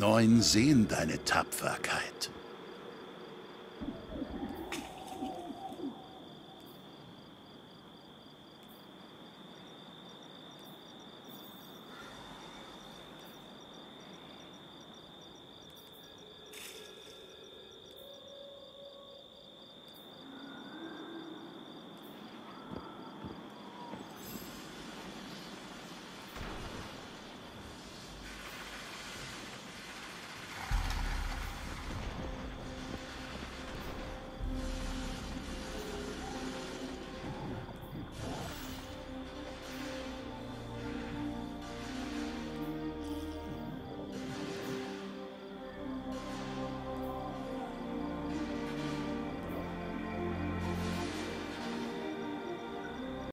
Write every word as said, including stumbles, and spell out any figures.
neun sehen deine Tapferkeit.